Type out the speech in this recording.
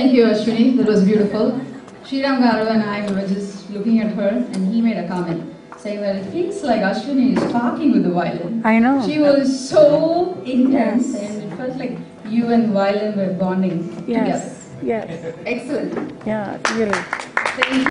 Thank you, Ashwini. That was beautiful. Shriramgaru and I were just looking at her, and he made a comment saying that it feels like Ashwini is talking with the violin. I know. She was so intense, yes, and it felt like you and violin were bonding, yes, together. Yes. Excellent. Yeah, really. Thank you.